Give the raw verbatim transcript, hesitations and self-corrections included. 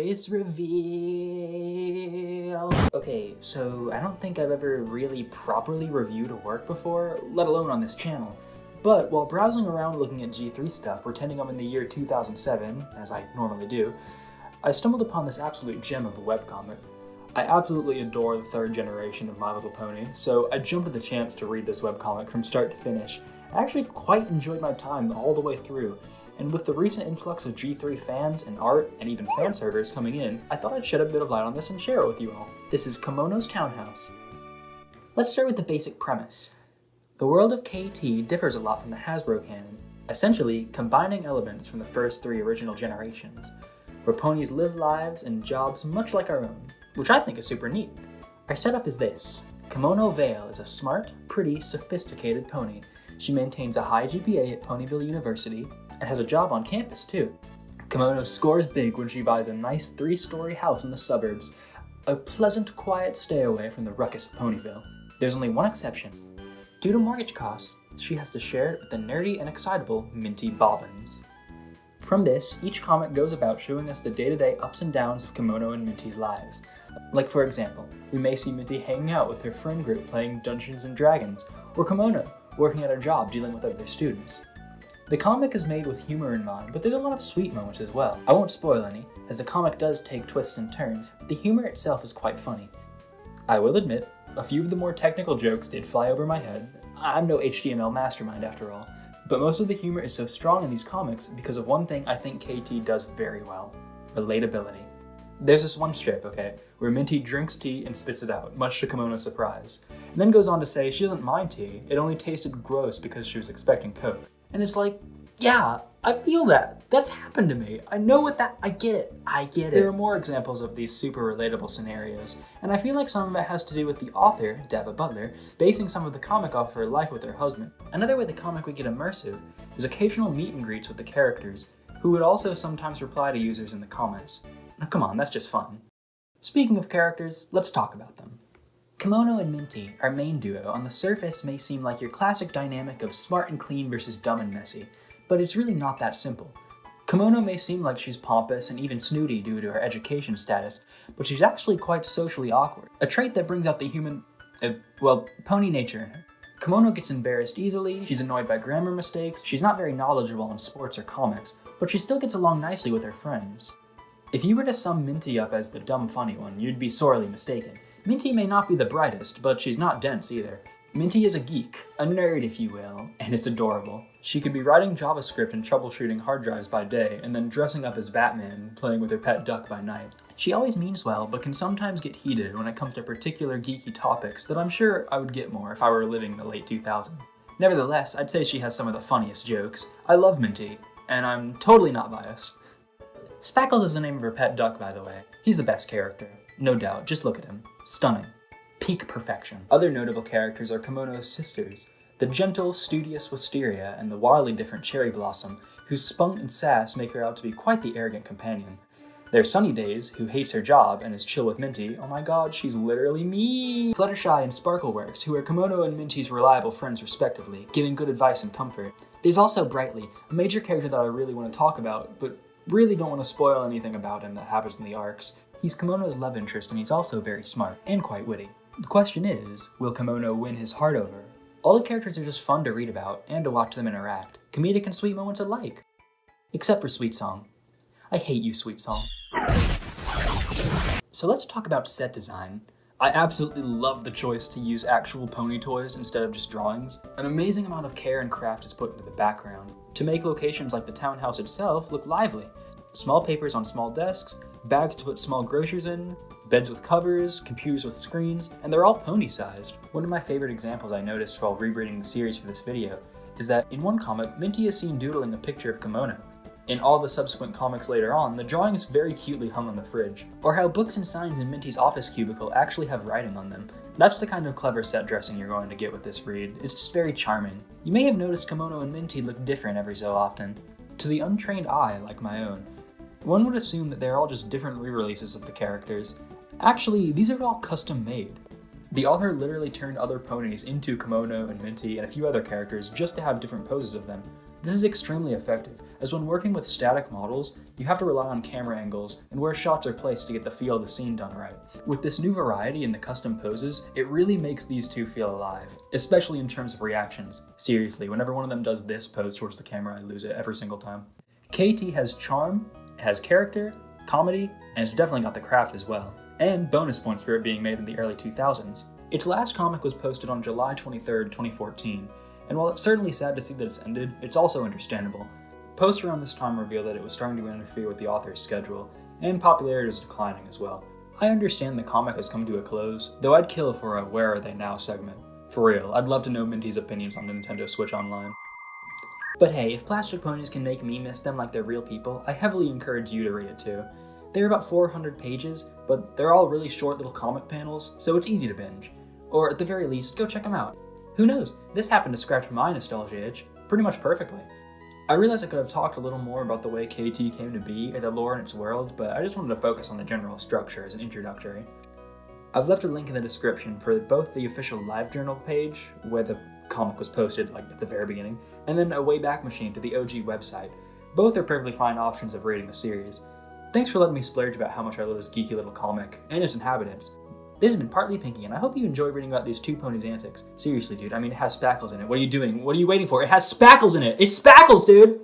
Voice reveal. Okay, so I don't think I've ever really properly reviewed a work before, let alone on this channel. But while browsing around looking at G three stuff, pretending I'm in the year two thousand seven, as I normally do, I stumbled upon this absolute gem of a webcomic. I absolutely adore the third generation of My Little Pony, so I jumped at the chance to read this webcomic from start to finish. I actually quite enjoyed my time all the way through, and with the recent influx of G three fans and art and even fan servers coming in, I thought I'd shed a bit of light on this and share it with you all. This is Kimono's Townhouse. Let's start with the basic premise. The world of K T differs a lot from the Hasbro canon, essentially combining elements from the first three original generations, where ponies live lives and jobs much like our own, which I think is super neat. Our setup is this. Kimono Vale is a smart, pretty, sophisticated pony. She maintains a high G P A at Ponyville University and has a job on campus too. Kimono scores big when she buys a nice three-story house in the suburbs, a pleasant, quiet stay away from the ruckus of Ponyville. There's only one exception. Due to mortgage costs, she has to share it with the nerdy and excitable Minty Bobbins. From this, each comic goes about showing us the day-to-day ups and downs of Kimono and Minty's lives. Like for example, we may see Minty hanging out with her friend group playing Dungeons and Dragons, or Kimono working at her job dealing with other students. The comic is made with humor in mind, but there's a lot of sweet moments as well. I won't spoil any, as the comic does take twists and turns, but the humor itself is quite funny. I will admit, a few of the more technical jokes did fly over my head. I'm no H T M L mastermind after all. But most of the humor is so strong in these comics because of one thing I think K T does very well. Relatability. There's this one strip, okay, where Minty drinks tea and spits it out, much to Kimono's surprise, and then goes on to say she doesn't mind tea, it only tasted gross because she was expecting Coke. And it's like, yeah, I feel that. That's happened to me. I know what that, I get it. I get it. There are more examples of these super relatable scenarios, and I feel like some of it has to do with the author, Deva Butler, basing some of the comic off her life with her husband. Another way the comic would get immersive is occasional meet and greets with the characters, who would also sometimes reply to users in the comments. Now come on, that's just fun. Speaking of characters, let's talk about them. Kimono and Minty, our main duo, on the surface may seem like your classic dynamic of smart and clean versus dumb and messy, but it's really not that simple. Kimono may seem like she's pompous and even snooty due to her education status, but she's actually quite socially awkward, a trait that brings out the human, uh, well, pony nature in her. Kimono gets embarrassed easily, she's annoyed by grammar mistakes, she's not very knowledgeable on sports or comics, but she still gets along nicely with her friends. If you were to sum Minty up as the dumb funny one, you'd be sorely mistaken. Minty may not be the brightest, but she's not dense either. Minty is a geek, a nerd if you will, and it's adorable. She could be writing JavaScript and troubleshooting hard drives by day, and then dressing up as Batman and playing with her pet duck by night. She always means well, but can sometimes get heated when it comes to particular geeky topics that I'm sure I would get more if I were living in the late two thousands. Nevertheless, I'd say she has some of the funniest jokes. I love Minty, and I'm totally not biased. Spackles is the name of her pet duck, by the way. He's the best character, no doubt, just look at him. Stunning. Peak perfection. Other notable characters are Kimono's sisters, the gentle, studious Wisteria and the wildly different Cherry Blossom, whose spunk and sass make her out to be quite the arrogant companion. There's Sunny Days, who hates her job and is chill with Minty. Oh my god, she's literally mean. Fluttershy and Sparkleworks, who are Kimono and Minty's reliable friends respectively, giving good advice and comfort. There's also Brightly, a major character that I really want to talk about, but really don't want to spoil anything about him that happens in the arcs. He's Kimono's love interest and he's also very smart and quite witty. The question is, will Kimono win his heart over? All the characters are just fun to read about and to watch them interact, comedic and sweet moments alike. Except for Sweet Song. I hate you, Sweet Song. So let's talk about set design. I absolutely love the choice to use actual pony toys instead of just drawings. An amazing amount of care and craft is put into the background to make locations like the townhouse itself look lively. Small papers on small desks, bags to put small groceries in, beds with covers, computers with screens, and they're all pony-sized. One of my favorite examples I noticed while rebreeding the series for this video is that in one comic, Minty is seen doodling a picture of Kimono. In all the subsequent comics later on, the drawing is very cutely hung on the fridge. Or how books and signs in Minty's office cubicle actually have writing on them. That's the kind of clever set dressing you're going to get with this read. It's just very charming. You may have noticed Kimono and Minty look different every so often. To the untrained eye, like my own, one would assume that they're all just different re-releases of the characters. Actually, these are all custom made. The author literally turned other ponies into Kimono and Minty and a few other characters just to have different poses of them. This is extremely effective, as when working with static models, you have to rely on camera angles and where shots are placed to get the feel of the scene done right. With this new variety in the custom poses, it really makes these two feel alive, especially in terms of reactions. Seriously, whenever one of them does this pose towards the camera, I lose it every single time. K T has charm, it has character, comedy, and it's definitely got the craft as well. And bonus points for it being made in the early two thousands. Its last comic was posted on July twenty-third, twenty fourteen, and while it's certainly sad to see that it's ended, it's also understandable. Posts around this time reveal that it was starting to interfere with the author's schedule, and popularity is declining as well. I understand the comic has come to a close, though I'd kill for a Where Are They Now segment. For real, I'd love to know Minty's opinions on Nintendo Switch Online. But hey, if plastic ponies can make me miss them like they're real people, I heavily encourage you to read it too. They're about four hundred pages, but they're all really short little comic panels, so it's easy to binge. Or at the very least, go check them out. Who knows, this happened to scratch my nostalgia itch pretty much perfectly. I realize I could have talked a little more about the way K T came to be or the lore in its world, but I just wanted to focus on the general structure as an introductory. I've left a link in the description for both the official live journal page, where the comic was posted like at the very beginning, and then a Wayback Machine to the O G website. Both are perfectly fine options of reading the series. Thanks for letting me splurge about how much I love this geeky little comic and its inhabitants. This has been Partly Pinky, and I hope you enjoy reading about these two ponies' antics. Seriously, dude, I mean, it has Spackles in it. What are you doing? What are you waiting for? It has Spackles in it! It's Spackles, dude!